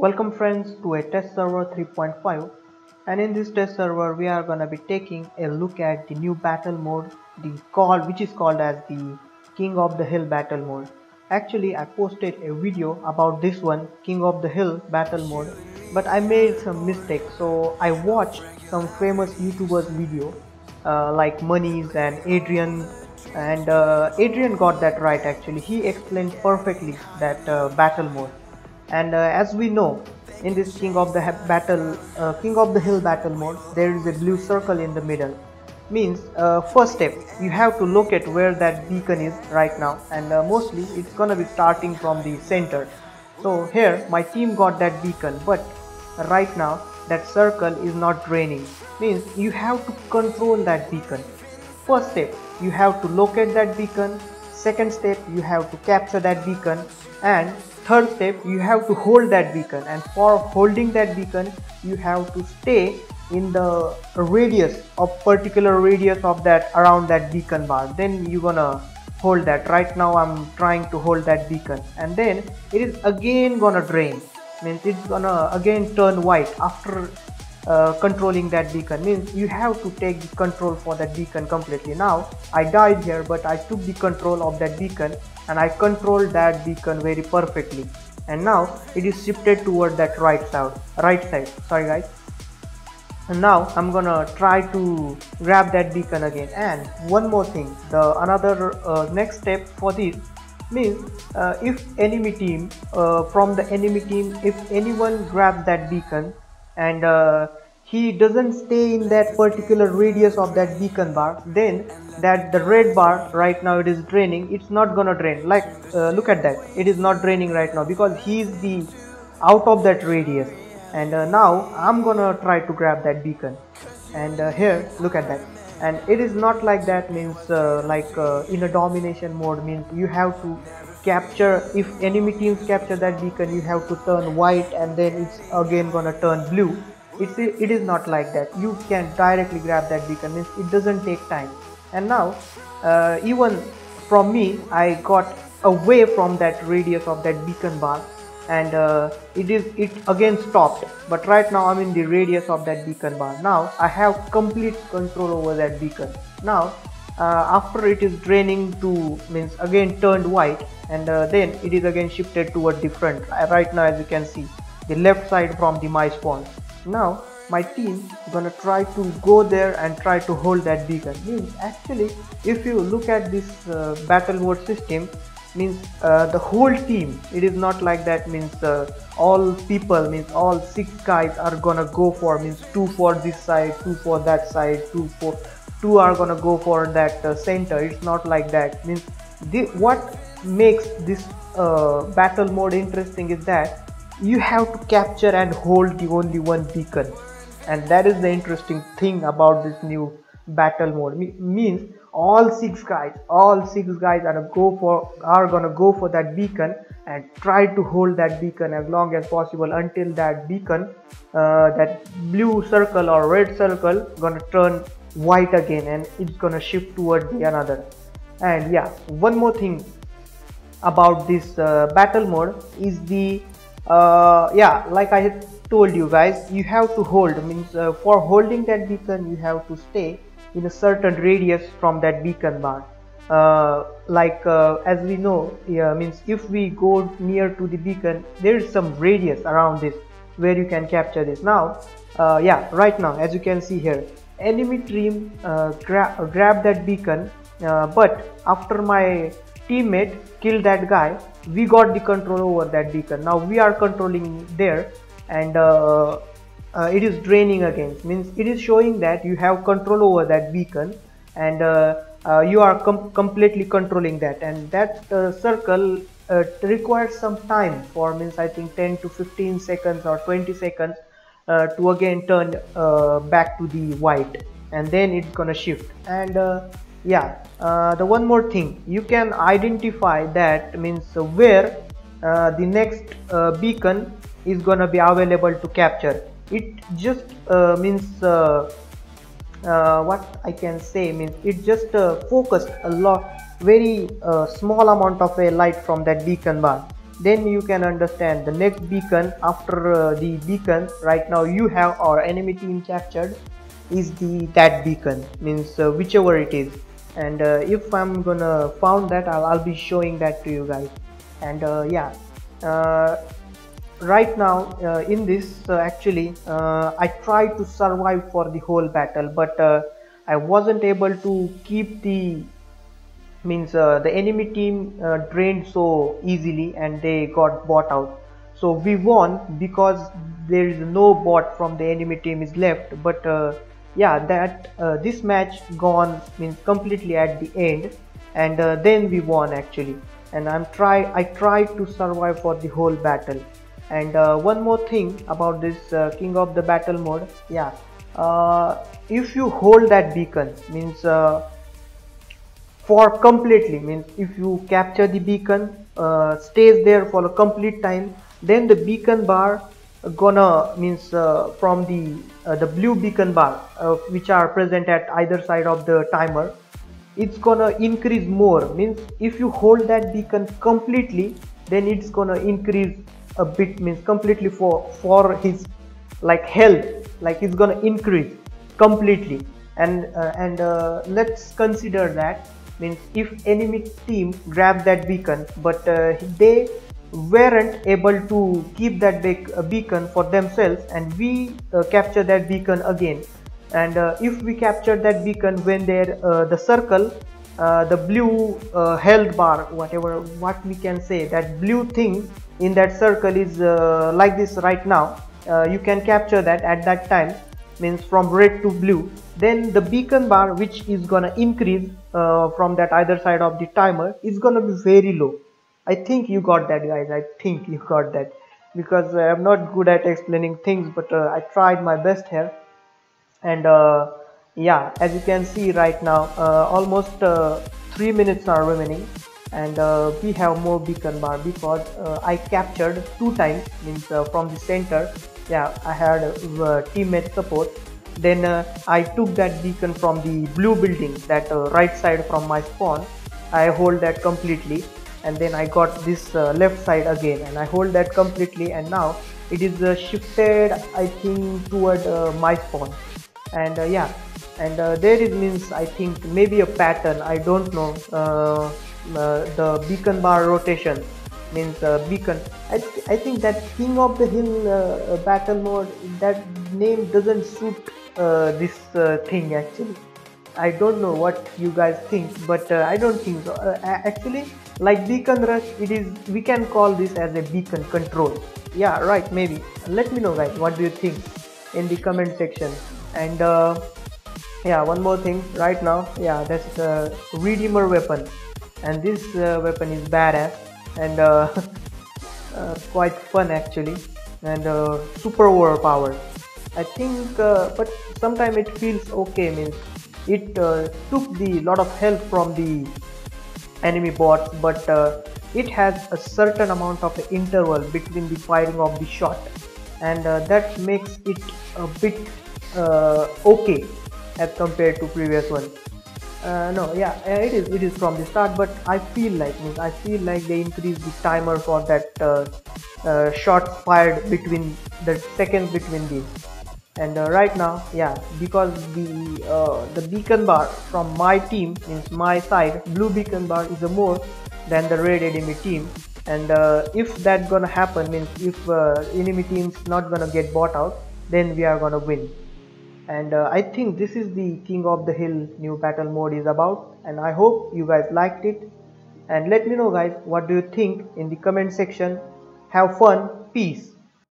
Welcome friends to a test server 3.5, and in this test server we are gonna be taking a look at the new battle mode, which is called as the King of the Hill battle mode. Actually, I posted a video about this one, King of the Hill battle mode, but I made some mistakes. So I watched some famous YouTubers video like Moniz and Adrian, and Adrian got that right. Actually, he explained perfectly that battle mode. And as we know, in this King of the Hill battle mode, there is a blue circle in the middle. Means first step, you have to look at where that beacon is right now, and mostly it's gonna be starting from the center. So here my team got that beacon, but right now that circle is not draining. Means you have to control that beacon. First step, you have to locate that beacon. Second step, you have to capture that beacon, and third step, you have to hold that beacon. And for holding that beacon, you have to stay in the particular radius of that, around that beacon bar. Then you're gonna hold that. Right now I'm trying to hold that beacon, and then it is again gonna drain. Means it's gonna again turn white after controlling that beacon. Means you have to take the control for that beacon completely. Now I died here, but I took the control of that beacon and I controlled that beacon very perfectly, and now it is shifted toward that right side. Sorry guys. And now I'm gonna try to grab that beacon again. And one more thing, next step for this means if anyone grabs that beacon and he doesn't stay in that particular radius of that beacon bar, then the red bar right now, it is draining. It's not gonna drain. Like look at that, it is not draining right now because he is out of that radius. And now I'm gonna try to grab that beacon, and here, look at that. And it is not like that. Means in a domination mode, means you have to capture. If enemy teams capture that beacon, you have to turn white, and then it's again gonna turn blue. It is not like that. You can directly grab that beacon. Means it doesn't take time. And now even from me, I got away from that radius of that beacon bar, and it again stopped. But right now I'm in the radius of that beacon bar. Now I have complete control over that beacon. Now after it is draining to, means again turned white, and then it is again shifted to a different. Right now, as you can see, the left side from my spawn. Now my team gonna try to go there and try to hold that beacon. Means actually, if you look at this battle mode system, means the whole team, it is not like that. Means all 6 guys are gonna go for, means 2 for this side, 2 for that side, 2 are gonna go for that center. It's not like that. Means what makes this battle mode interesting is that you have to capture and hold the only one beacon, and that is the interesting thing about this new battle mode. Means all six guys are gonna go for that beacon and try to hold that beacon as long as possible, until that beacon, that blue circle or red circle, gonna turn white again, and it's gonna shift toward the another. And yeah, one more thing about this battle mode is the like I had told you guys, you have to hold. Means for holding that beacon, you have to stay in a certain radius from that beacon bar. As we know, means if we go near to the beacon, there is some radius around this where you can capture this. Now right now, as you can see here, enemy team grab that beacon, but after my teammate killed that guy, we got the control over that beacon. Now we are controlling there, and it is draining again. Means it is showing that you have control over that beacon, and you are completely controlling that. And that circle requires some time for, means I think 10 to 15 seconds or 20 seconds to again turn back to the white, and then it's gonna shift. And the one more thing, you can identify that, means where the next beacon is gonna be available to capture. It just it just focused a lot, very small amount of a light from that beacon bar. then you can understand the next beacon. After the beacon right now you have our enemy team captured is that beacon, means whichever it is. And if I'm gonna found that, I'll be showing that to you guys. And right now in this I tried to survive for the whole battle, but I wasn't able to keep the enemy team drained so easily, and they got bought out. So we won because there is no bot from the enemy team is left. But this match gone completely at the end, and then we won actually. And I tried to survive for the whole battle. And one more thing about this King of the Battle mode, if you hold that beacon for completely, if you capture the beacon, stays there for a complete time, then the beacon bar gonna from the blue beacon bar which are present at either side of the timer, it's gonna increase more. If you hold that beacon completely, then it's gonna increase a bit, completely for his health, it's gonna increase completely. And let's consider that if enemy team grabbed that beacon, but they weren't able to keep that beacon for themselves, and we capture that beacon again. And if we capture that beacon when they're the circle, the blue health bar, what we can say, that blue thing in that circle is like this right now. You can capture that at that time, from red to blue. Then the beacon bar, which is gonna increase from that either side of the timer, is gonna be very low. I think you got that, guys. I think you got that, because I'm not good at explaining things, but I tried my best here. And as you can see right now, almost 3 minutes are remaining, and we have more beacon bar because I captured 2 times, from the center. I had teammate support. Then I took that beacon from the blue building, that right side from my spawn. I hold that completely, and then I got this left side again, and I hold that completely. And now it is shifted, I think, toward my spawn. And there is I think maybe a pattern, I don't know, the beacon bar rotation, beacon. I think that King of the Hill battle mode, that name doesn't suit this thing actually. I don't know what you guys think, but I don't think so. Actually, like beacon rush, we can call this as a beacon control. Right, maybe. Let me know, guys, what do you think in the comment section. And one more thing right now, that's the Redeemer weapon, and this weapon is badass and quite fun actually, and super overpowered, I think. But sometimes it feels okay, it took the lot of help from the enemy bots, but it has a certain amount of interval between the firing of the shot, and that makes it a bit okay as compared to previous one. It is from the start, but I feel like they increased the timer for that shot fired between the seconds between these. And right now, because the beacon bar from my team, my side, blue beacon bar is more than the red enemy team. And if that gonna happen, if enemy team's not gonna get bought out, then we are gonna win. And I think this is the King of the Hill new battle mode is about, and I hope you guys liked it. And let me know, guys, what do you think in the comment section. Have fun. Peace.